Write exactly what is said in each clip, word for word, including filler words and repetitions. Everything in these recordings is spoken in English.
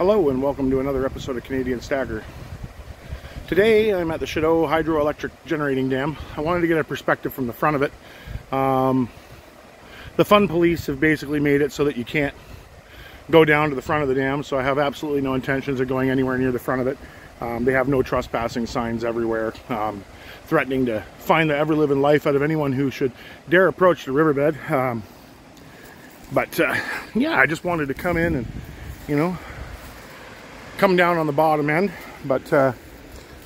Hello and welcome to another episode of Canadian Stacker. Today I'm at the Chadeau Hydroelectric Generating Dam. I wanted to get a perspective from the front of it. Um, the fun police have basically made it so that you can't go down to the front of the dam, so I have absolutely no intentions of going anywhere near the front of it. Um, they have no trespassing signs everywhere, um, threatening to fine the ever-living life out of anyone who should dare approach the riverbed. Um, but uh, yeah, I just wanted to come in and, you know, come down on the bottom end, but uh,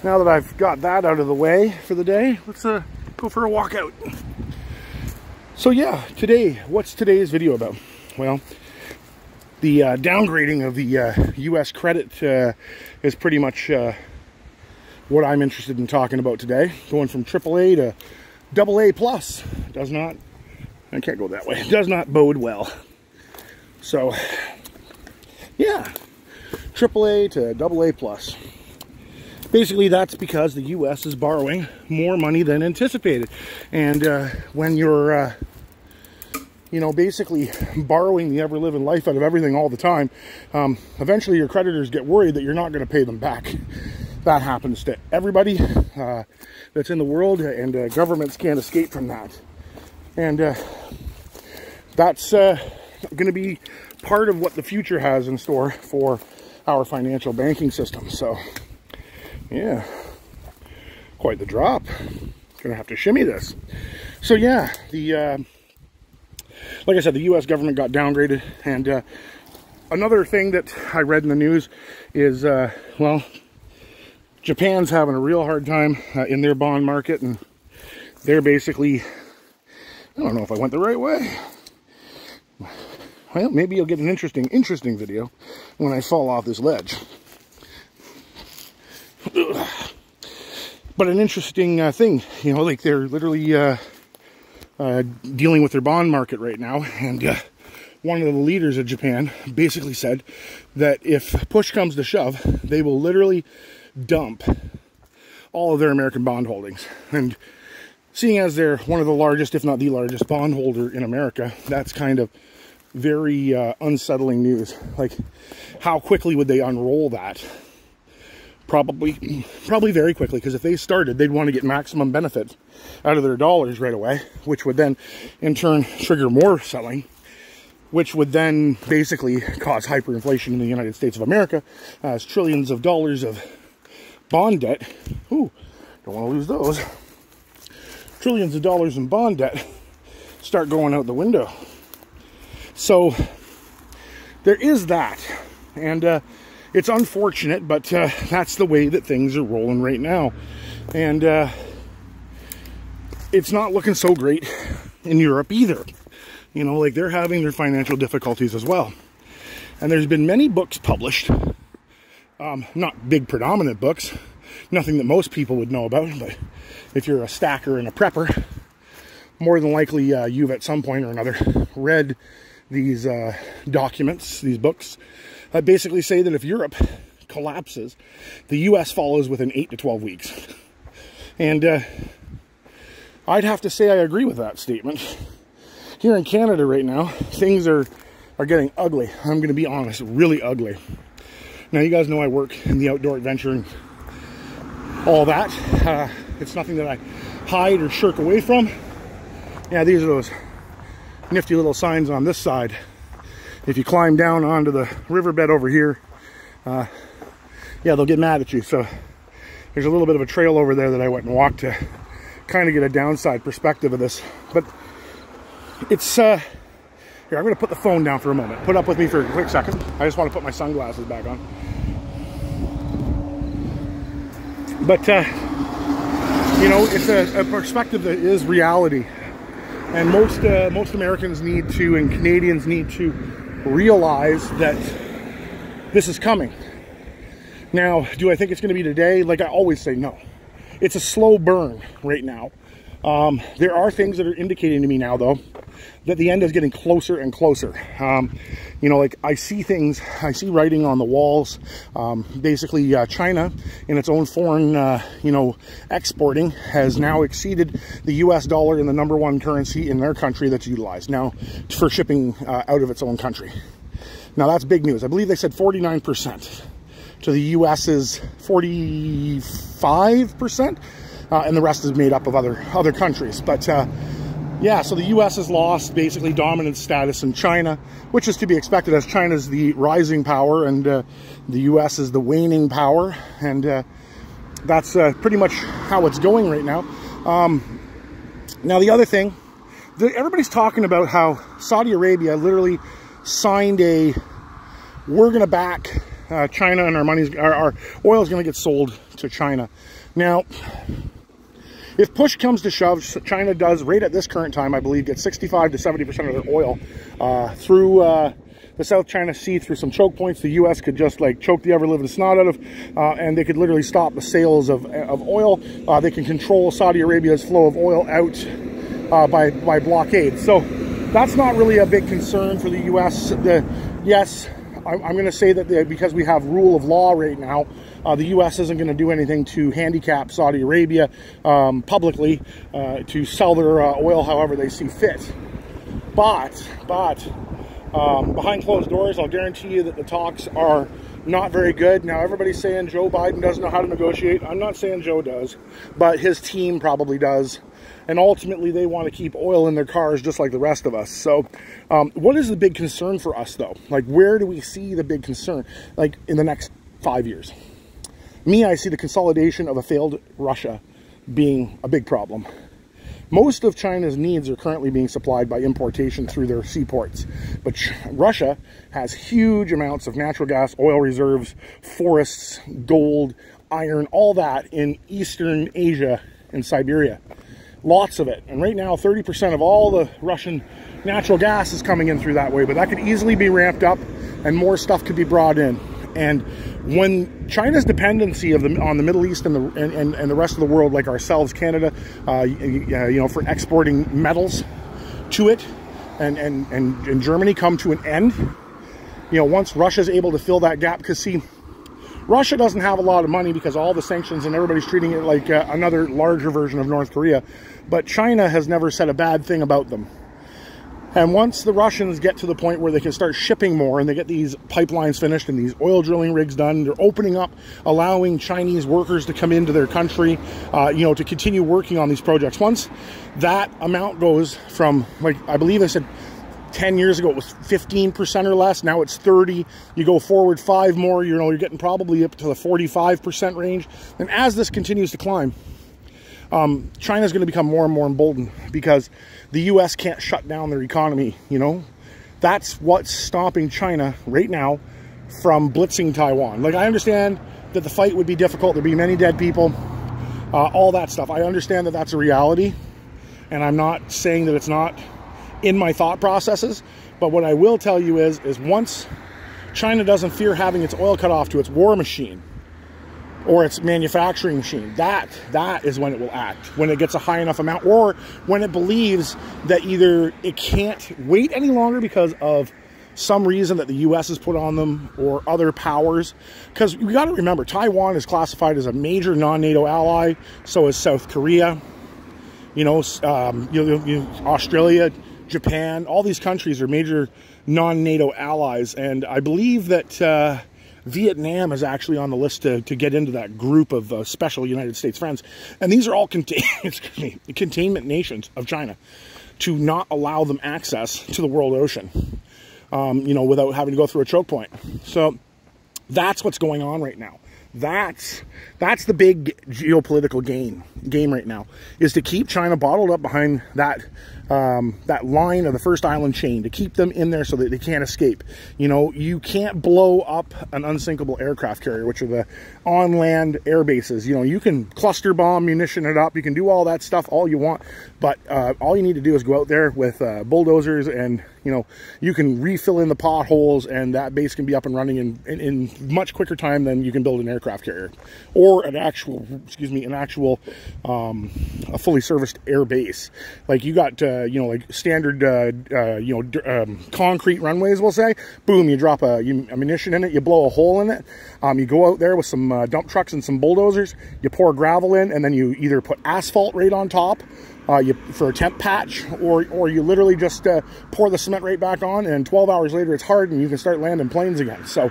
now that I've got that out of the way for the day, let's uh, go for a walk out. So yeah, today, what's today's video about? Well, the uh, downgrading of the uh, U S credit uh, is pretty much uh, what I'm interested in talking about today. Going from triple A to double A plus does not, I can't go that way, it does not bode well. So yeah. triple A to double A plus. Basically, that's because the U S is borrowing more money than anticipated. And uh, when you're, uh, you know, basically borrowing the ever-living life out of everything all the time, um, eventually your creditors get worried that you're not going to pay them back. That happens to everybody uh, that's in the world, and uh, governments can't escape from that. And uh, that's uh, going to be part of what the future has in store for our financial banking system. So yeah, quite the drop. Gonna have to shimmy this. So yeah, the uh, like I said, the U S government got downgraded, and uh, another thing that I read in the news is uh, well, Japan's having a real hard time uh, in their bond market, and they're basically, I don't know if I went the right way. Well, maybe you'll get an interesting, interesting video when I fall off this ledge. Ugh. But an interesting uh, thing, you know, like they're literally uh, uh, dealing with their bond market right now. And uh, one of the leaders of Japan basically said that if push comes to shove, they will literally dump all of their American bond holdings. And seeing as they're one of the largest, if not the largest bondholder in America, that's kind of very uh, unsettling news. Like, how quickly would they unroll that? Probably, probably very quickly, because if they started, they'd want to get maximum benefit out of their dollars right away, which would then, in turn, trigger more selling, which would then basically cause hyperinflation in the United States of America, as trillions of dollars of bond debt, ooh, don't want to lose those, trillions of dollars in bond debt start going out the window. So there is that, and uh, it's unfortunate, but uh, that's the way that things are rolling right now. And uh, it's not looking so great in Europe either. You know, like, they're having their financial difficulties as well. And there's been many books published, um, not big predominant books, nothing that most people would know about, but if you're a stacker and a prepper, more than likely uh, you've at some point or another read these uh, documents, these books, uh, basically say that if Europe collapses, the U S follows within eight to twelve weeks. And uh, I'd have to say I agree with that statement. Here in Canada right now, things are, are getting ugly. I'm going to be honest, really ugly. Now, you guys know I work in the outdoor adventure and all that. Uh, it's nothing that I hide or shirk away from. Yeah, these are those nifty little signs on this side. If you climb down onto the riverbed over here, uh, yeah, they'll get mad at you. So there's a little bit of a trail over there that I went and walked to kind of get a downside perspective of this. But it's, uh, here, I'm going to put the phone down for a moment. Put up with me for a quick second. I just want to put my sunglasses back on. But, uh, you know, it's a, a perspective that is reality. And most, uh, most Americans need to, and Canadians need to, realize that this is coming. Now, do I think it's going to be today? Like I always say, no. It's a slow burn right now. Um, there are things that are indicating to me now, though, that the end is getting closer and closer. Um, you know, like, I see things, I see writing on the walls. Um, basically, uh, China, in its own foreign, uh, you know, exporting, has now exceeded the U S dollar in the number one currency in their country that's utilized now for shipping uh, out of its own country. Now that's big news. I believe they said forty-nine percent to the U S's forty-five percent, uh, and the rest is made up of other other countries. But uh, yeah, so the U S has lost basically dominant status in China, which is to be expected as China's the rising power and uh, the U S is the waning power, and uh, that's uh, pretty much how it's going right now. Um, now the other thing, everybody's talking about how Saudi Arabia literally signed a, we're going to back uh, China and our money's, our, our oil is going to get sold to China. Now, if push comes to shove, China does, right at this current time, I believe, get sixty-five to seventy percent of their oil uh, through uh, the South China Sea, through some choke points. The U S could just, like, choke the ever-living snot out of, uh, and they could literally stop the sales of, of oil. Uh, they can control Saudi Arabia's flow of oil out uh, by, by blockade. So that's not really a big concern for the U S. The, yes, I, I'm going to say that the, because we have rule of law right now, Uh, the U S isn't going to do anything to handicap Saudi Arabia um, publicly uh, to sell their uh, oil however they see fit. But, but, um, behind closed doors, I'll guarantee you that the talks are not very good. Now, everybody's saying Joe Biden doesn't know how to negotiate. I'm not saying Joe does, but his team probably does. And ultimately, they want to keep oil in their cars just like the rest of us. So um, what is the big concern for us, though? Like, where do we see the big concern, like, in the next five years? Me, I see the consolidation of a failed Russia being a big problem. Most of China's needs are currently being supplied by importation through their seaports. But Russia has huge amounts of natural gas, oil reserves, forests, gold, iron, all that in Eastern Asia and Siberia. Lots of it. And right now, thirty percent of all the Russian natural gas is coming in through that way. But that could easily be ramped up and more stuff could be brought in. And when China's dependency of the, on the Middle East and the, and, and, and the rest of the world, like ourselves, Canada, uh, you know, for exporting metals to it, and, and, and, and Germany, come to an end, you know, once Russia's able to fill that gap, because, see, Russia doesn't have a lot of money because all the sanctions and everybody's treating it like uh, another larger version of North Korea, but China has never said a bad thing about them. And once the Russians get to the point where they can start shipping more and they get these pipelines finished and these oil drilling rigs done, they're opening up, allowing Chinese workers to come into their country, uh, you know, to continue working on these projects. Once that amount goes from, like, I believe I said ten years ago, it was fifteen percent or less. Now it's thirty. You go forward five more, you know, you're getting probably up to the forty-five percent range. And as this continues to climb, Um, China's going to become more and more emboldened because the U S can't shut down their economy, you know? That's what's stopping China right now from blitzing Taiwan. Like, I understand that the fight would be difficult. There'd be many dead people, uh, all that stuff. I understand that that's a reality, and I'm not saying that it's not in my thought processes, but what I will tell you is, is once China doesn't fear having its oil cut off to its war machine, or its manufacturing machine, that that is when it will act, when it gets a high enough amount, or when it believes that either it can't wait any longer because of some reason that the U S has put on them or other powers. Because we got to remember, Taiwan is classified as a major non-NATO ally, so is South Korea, you know, um, you, you, Australia, Japan, all these countries are major non-NATO allies, and I believe that uh, Vietnam is actually on the list to, to get into that group of uh, special United States friends. And these are all contain excuse me, containment nations of China to not allow them access to the world ocean, um, you know, without having to go through a choke point. So that's what's going on right now. That's, that's the big geopolitical game, game right now, is to keep China bottled up behind that, um, that line of the first island chain, to keep them in there so that they can't escape. You know, you can't blow up an unsinkable aircraft carrier, which are the on-land air bases. You know, you can cluster bomb, munition it up, you can do all that stuff all you want, but uh, all you need to do is go out there with uh, bulldozers and, you know, you can refill in the potholes and that base can be up and running in, in, in much quicker time than you can build an aircraft carrier or an actual, excuse me, an actual, um, a fully serviced air base. Like, you got uh, uh, you know, like standard, uh, uh, you know, um, concrete runways, we'll say. Boom, you drop a you, ammunition in it, you blow a hole in it. Um, you go out there with some uh, dump trucks and some bulldozers, you pour gravel in, and then you either put asphalt right on top uh, you, for a temp patch, or, or you literally just uh, pour the cement right back on, and twelve hours later it's hard and you can start landing planes again. So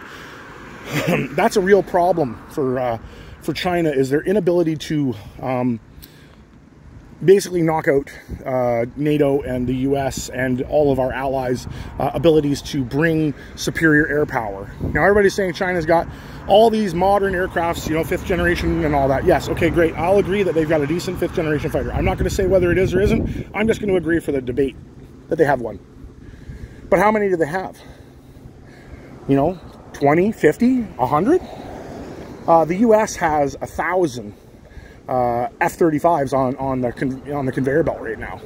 that's a real problem for, uh, for China, is their inability to... Um, basically knock out uh, NATO and the U S and all of our allies' uh, abilities to bring superior air power. Now, everybody's saying China's got all these modern aircrafts, you know, fifth generation and all that. Yes, okay, great. I'll agree that they've got a decent fifth generation fighter. I'm not going to say whether it is or isn't. I'm just going to agree for the debate that they have one. But how many do they have? You know, twenty, fifty, one hundred? Uh, the U S has one thousand. Uh, F thirty-fives on on the con on the conveyor belt right now,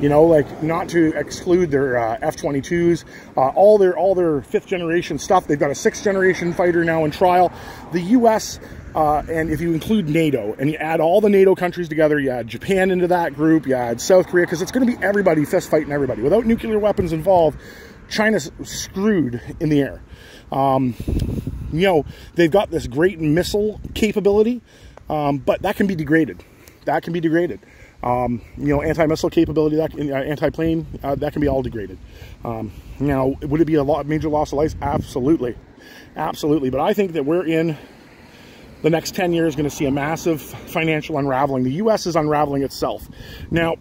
you know, like, not to exclude their uh, F twenty-twos, uh, all their all their fifth generation stuff. They've got a sixth generation fighter now in trial. The U S uh, and if you include NATO and you add all the NATO countries together, you add Japan into that group, you add South Korea, because it's going to be everybody fist fighting everybody without nuclear weapons involved. China's screwed in the air. Um, you know, they've got this great missile capability. Um, but that can be degraded. That can be degraded. Um, you know, anti-missile capability, that uh, anti-plane, uh, that can be all degraded. Um, now, would it be a lot, major loss of life? Absolutely, absolutely. But I think that we're in the next ten years going to see a massive financial unraveling. The U S is unraveling itself. Now,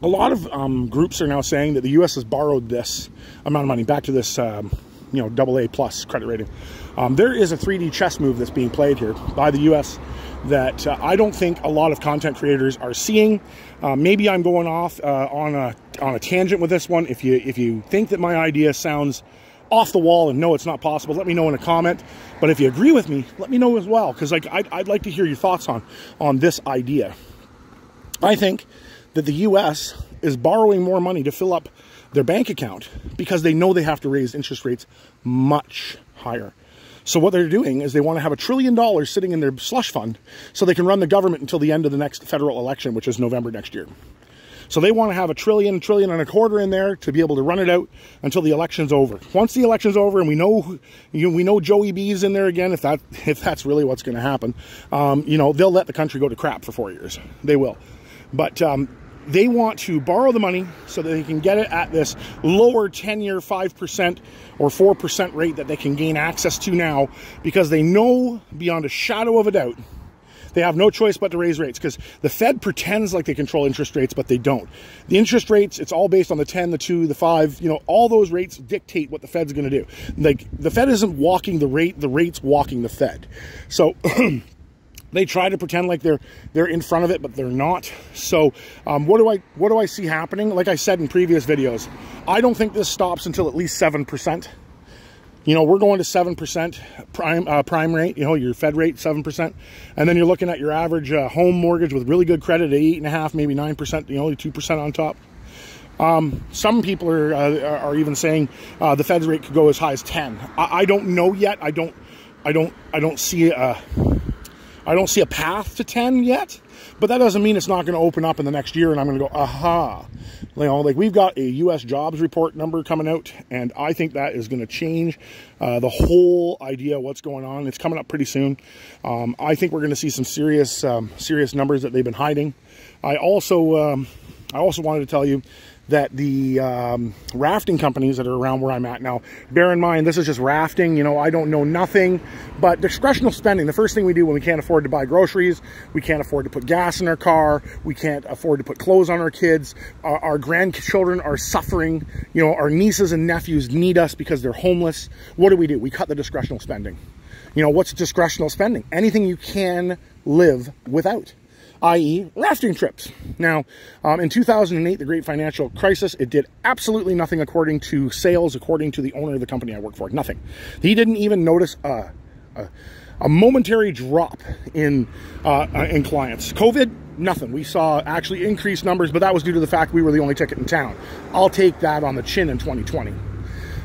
a lot of um, groups are now saying that the U S has borrowed this amount of money back to this. Um, you know, double A plus credit rating. Um, there is a three D chess move that's being played here by the U S that uh, I don't think a lot of content creators are seeing. Uh, maybe I'm going off uh, on a on a tangent with this one. If you if you think that my idea sounds off the wall and no, it's not possible, let me know in a comment. But if you agree with me, let me know as well, because like I'd, I'd like to hear your thoughts on on this idea. I think that the U S is borrowing more money to fill up their bank account because they know they have to raise interest rates much higher. So what they're doing is they want to have a trillion dollars sitting in their slush fund so they can run the government until the end of the next federal election, which is November next year. So they want to have a trillion, trillion and a quarter in there to be able to run it out until the election's over. Once the election's over and we know, you know, we know Joey B's in there again, if that if that's really what's going to happen, um, you know, they'll let the country go to crap for four years. They will. But um, they want to borrow the money so that they can get it at this lower ten-year five percent or four percent rate that they can gain access to now, because they know beyond a shadow of a doubt they have no choice but to raise rates, because the Fed pretends like they control interest rates, but they don't. The interest rates, it's all based on the ten, the two, the five, you know, all those rates dictate what the Fed's going to do. Like, the Fed isn't walking the rate, the rate's walking the Fed. So... they try to pretend like they're they're in front of it, but they're not. So um, what do I what do I see happening? Like I said in previous videos, I don't think this stops until at least seven percent. You know, we're going to seven percent prime uh, prime rate. You know, your Fed rate seven percent, and then you're looking at your average uh, home mortgage with really good credit at eight and a half, maybe nine percent. You know, only two percent on top. Um, some people are uh, are even saying uh, the Fed's rate could go as high as ten. I, I don't know yet. I don't I don't I don't see a. I don't see a path to ten yet, but that doesn't mean it's not going to open up in the next year and I'm going to go, aha. You know, like, we've got a U S jobs report number coming out, and I think that is going to change uh, the whole idea of what's going on. It's coming up pretty soon. Um, I think we're going to see some serious, um, serious numbers that they've been hiding. I also, um, I also wanted to tell you that the um, rafting companies that are around where I'm at now, bear in mind, this is just rafting, you know, I don't know nothing, but discretional spending, the first thing we do when we can't afford to buy groceries, we can't afford to put gas in our car, we can't afford to put clothes on our kids, our, our grandchildren are suffering, you know, our nieces and nephews need us because they're homeless. What do we do? We cut the discretional spending. You know, what's discretional spending? Anything you can live without, that is rafting trips. Now, um, in two thousand eight, the great financial crisis, it did absolutely nothing according to sales, according to the owner of the company I work for, nothing. He didn't even notice a, a, a momentary drop in, uh, in clients. COVID, nothing. We saw actually increased numbers, but that was due to the fact we were the only ticket in town. I'll take that on the chin in twenty twenty.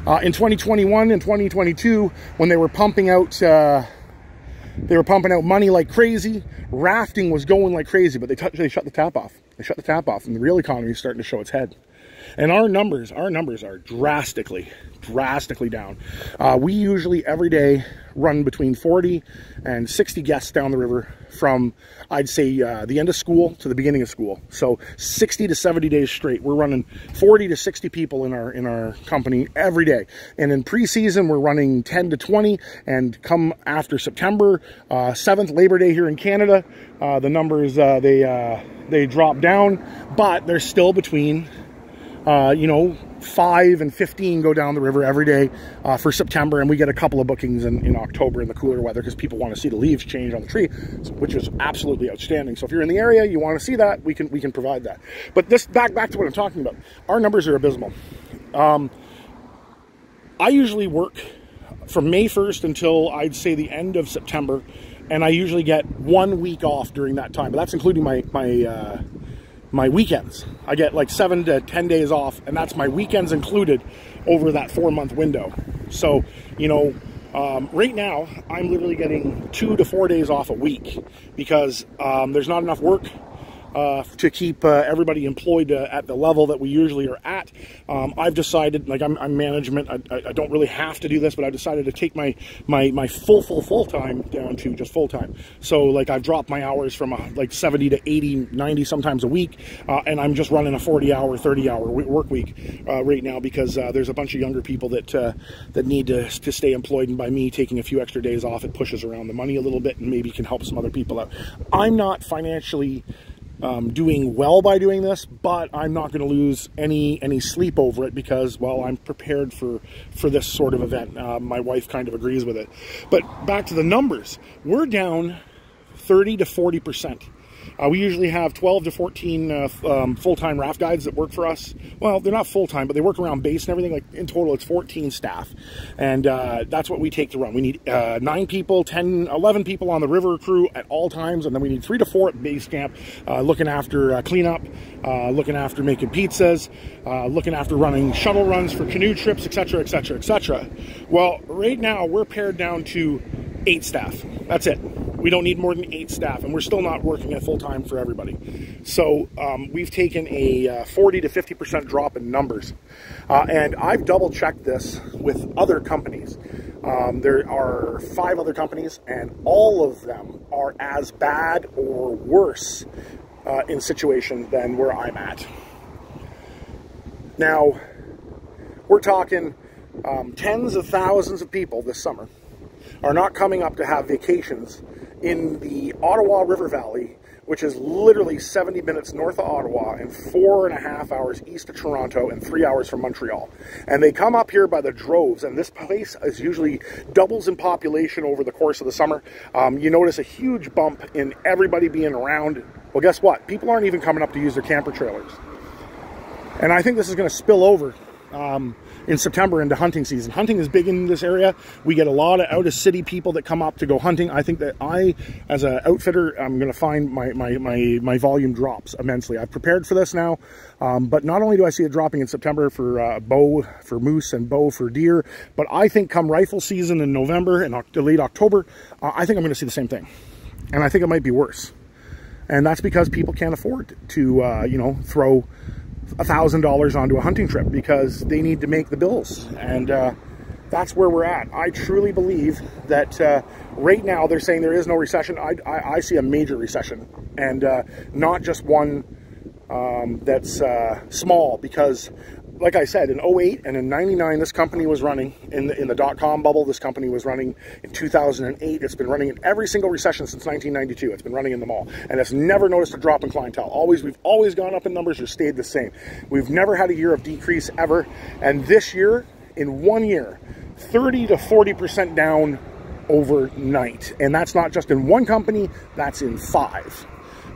Uh, in twenty twenty-one and twenty twenty-two, when they were pumping out... Uh, They were pumping out money like crazy. Rafting was going like crazy, but they, they shut the tap off. They shut the tap off and the real economy is starting to show its head. And our numbers, our numbers are drastically, drastically down. Uh, we usually every day run between forty and sixty guests down the river from, I'd say, uh, the end of school to the beginning of school. So sixty to seventy days straight, we're running forty to sixty people in our in our company every day. And in preseason, we're running ten to twenty. And come after September uh, seventh, Labor Day here in Canada, uh, the numbers uh, they uh, they drop down, but they're still between. Uh, you know, five and fifteen go down the river every day uh, for September, and we get a couple of bookings in, in October in the cooler weather because people want to see the leaves change on the tree, which is absolutely outstanding. So if you're in the area, you want to see that, we can we can provide that. But this back back to what I'm talking about. Our numbers are abysmal. Um, I usually work from May first until I'd say the end of September, and I usually get one week off during that time. But that's including my my. Uh, my weekends. I get like seven to ten days off, and that's my weekends included over that four month window. So, you know, um, right now I'm literally getting two to four days off a week because um, there's not enough work uh, to keep uh, everybody employed uh, at the level that we usually are at. Um, I've decided, like I'm, I'm management, I, I don't really have to do this, but I've decided to take my, my, my full, full, full time down to just full time. So like I've dropped my hours from uh, like seventy to eighty, ninety sometimes a week. Uh, and I'm just running a forty hour, thirty hour work week uh, right now because uh, there's a bunch of younger people that, uh, that need to, to stay employed. And by me taking a few extra days off, it pushes around the money a little bit and maybe can help some other people out. I'm not financially Um, doing well by doing this, but I'm not going to lose any any sleep over it because, well, I'm prepared for for this sort of event. Uh, my wife kind of agrees with it. But back to the numbers, we're down thirty to forty percent. Uh, we usually have twelve to fourteen uh, um, full-time raft guides that work for us. Well, they're not full-time, but they work around base and everything. Like in total, it's fourteen staff, and uh, that's what we take to run. We need uh, nine people, ten, eleven people on the river crew at all times, and then we need three to four at base camp, uh, looking after uh, cleanup, uh, looking after making pizzas, uh, looking after running shuttle runs for canoe trips, et cetera, et cetera, et cetera. Well, right now we're pared down to eight staff. That's it. We don't need more than eight staff, and we're still not working at full time for everybody. So um, we've taken a uh, forty to fifty percent drop in numbers. Uh, and I've double checked this with other companies. Um, there are five other companies, and all of them are as bad or worse uh, in situation than where I'm at. Now, we're talking um, tens of thousands of people this summer are not coming up to have vacations in the Ottawa River Valley, which is literally seventy minutes north of Ottawa and four and a half hours east of Toronto and three hours from Montreal. And they come up here by the droves, and this place is usually doubles in population over the course of the summer. Um, you notice a huge bump in everybody being around. Well, guess what? People aren't even coming up to use their camper trailers. And I think this is going to spill over Um, in September into hunting season. Hunting is big in this area. We get a lot of out of city people that come up to go hunting. I think that I, as an outfitter, I'm going to find my, my, my, my volume drops immensely. I've prepared for this now, um, but not only do I see it dropping in September for uh, bow for moose and bow for deer, but I think come rifle season in November and late October, uh, I think I'm going to see the same thing. And I think it might be worse. And that's because people can't afford to, uh, you know, throw a thousand dollars onto a hunting trip because they need to make the bills, and uh, that's where we're at. I truly believe that uh, right now they're saying there is no recession. I, I, I see a major recession, and uh, not just one um, that's uh, small, because like I said, in oh eight and in ninety-nine, this company was running in the, in the dot-com bubble. This company was running in two thousand eight. It's been running in every single recession since nineteen ninety-two. It's been running in them all, and it's never noticed a drop in clientele. Always, we've always gone up in numbers or stayed the same. We've never had a year of decrease ever, and this year, in one year, thirty to forty percent down overnight, and that's not just in one company. That's in five.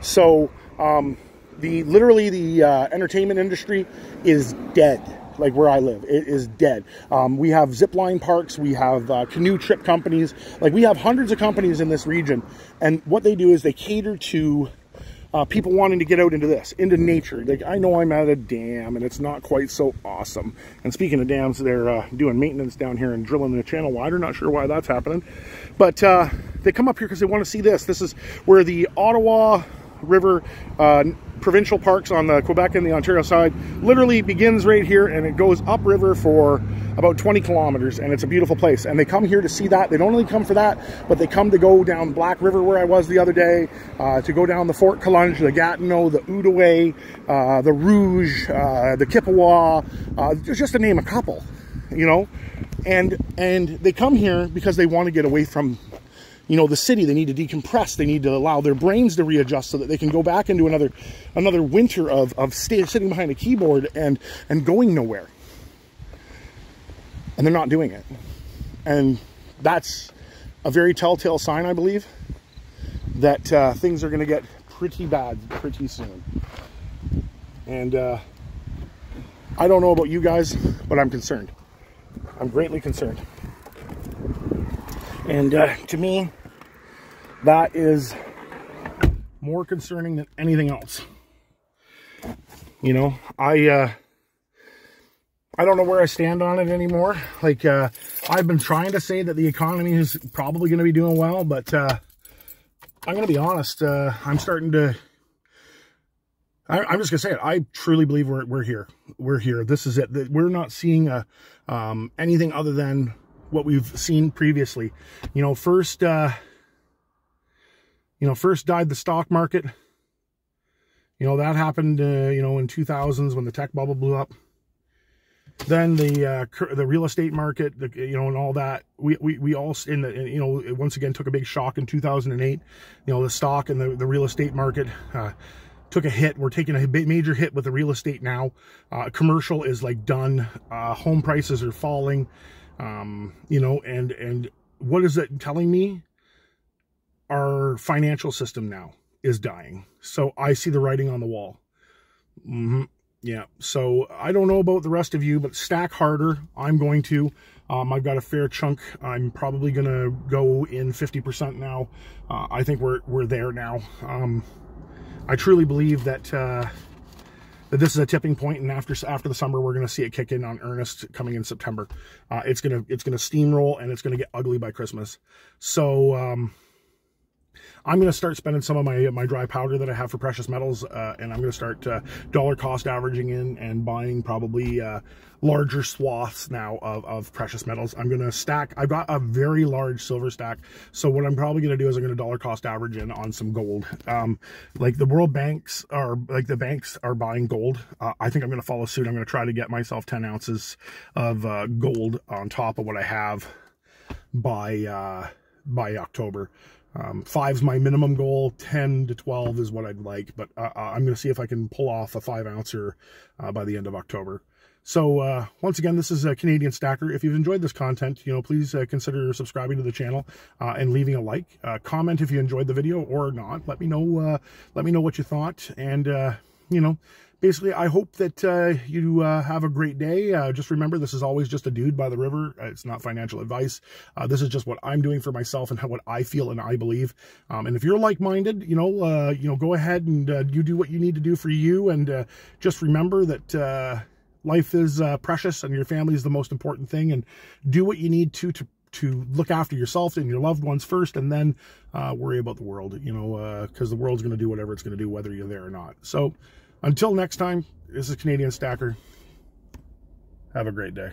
So, um... The, literally the uh, entertainment industry is dead, like where I live. It is dead. Um, we have zipline parks. We have uh, canoe trip companies. Like we have hundreds of companies in this region. And what they do is they cater to uh, people wanting to get out into this, into nature. Like I know I'm at a dam and it's not quite so awesome. And speaking of dams, they're uh, doing maintenance down here and drilling the channel wider. Not sure why that's happening. But uh, they come up here because they want to see this. This is where the Ottawa River uh, provincial parks on the Quebec and the Ontario side. Literally begins right here and it goes upriver for about twenty kilometers, and it's a beautiful place. And they come here to see that. They don't only come for that, but they come to go down Black River where I was the other day, uh, to go down the Fort-Coulonge, the Gatineau, the Outaouais, uh, the Rouge, uh, the Chippewa, uh, just to name a couple, you know. And, and they come here because they want to get away from, you know, the city. They need to decompress. They need to allow their brains to readjust so that they can go back into another, another winter of, of stay, sitting behind a keyboard and, and going nowhere. And they're not doing it. And that's a very telltale sign, I believe, that uh, things are going to get pretty bad pretty soon. And uh, I don't know about you guys, but I'm concerned. I'm greatly concerned. And uh, to me, that is more concerning than anything else. You know, I uh, I don't know where I stand on it anymore. Like, uh, I've been trying to say that the economy is probably going to be doing well, but uh, I'm going to be honest. Uh, I'm starting to. I, I'm just going to say it. I truly believe we're we're here. We're here. This is it. We're not seeing a um, anything other than what we've seen previously. You know, first, uh, you know, first died the stock market. You know, that happened, uh, you know, in two thousands when the tech bubble blew up. Then the, uh, the real estate market, the, you know, and all that, we, we, we all in the, you know, once again took a big shock in two thousand eight, you know, the stock and the, the real estate market, uh, took a hit. We're taking a major hit with the real estate now. Uh, commercial is like done. Uh, home prices are falling. Um, you know, and, and what is it telling me? Our financial system now is dying. So I see the writing on the wall. Mm-hmm. Yeah. So I don't know about the rest of you, but stack harder. I'm going to, um, I've got a fair chunk. I'm probably going to go in fifty percent now. Uh, I think we're, we're there now. Um, I truly believe that, uh, that this is a tipping point, and after after the summer we're going to see it kick in on earnest coming in September. Uh, it's gonna it's gonna steamroll, and it's gonna get ugly by Christmas. So um, I'm gonna start spending some of my my dry powder that I have for precious metals, uh, and I'm gonna start uh, dollar cost averaging in and buying probably uh, larger swaths now of of precious metals. I'm gonna stack. I've got a very large silver stack, so what I'm probably gonna do is I'm gonna dollar cost average in on some gold. Um, like the World Banks are like the banks are buying gold. Uh, I think I'm gonna follow suit. I'm gonna try to get myself ten ounces of uh, gold on top of what I have by uh, by October. Um, five's my minimum goal. ten to twelve is what I'd like, but uh, I'm going to see if I can pull off a five ouncer uh, by the end of October. So uh, once again, this is a Canadian Stacker. If you've enjoyed this content, you know, please uh, consider subscribing to the channel uh, and leaving a like. Uh, comment if you enjoyed the video or not. Let me know. Uh, let me know what you thought, and uh, you know. Basically, I hope that uh, you uh, have a great day. Uh, just remember, this is always just a dude by the river. It's not financial advice. Uh, this is just what I'm doing for myself and how, what I feel and I believe. Um, and if you're like-minded, you know, uh, you know, go ahead and uh, you do what you need to do for you. And uh, just remember that uh, life is uh, precious, and your family is the most important thing. And do what you need to to. to look after yourself and your loved ones first, and then uh, worry about the world, you know, because uh, the world's going to do whatever it's going to do, whether you're there or not. So until next time, this is Canadian Stacker. Have a great day.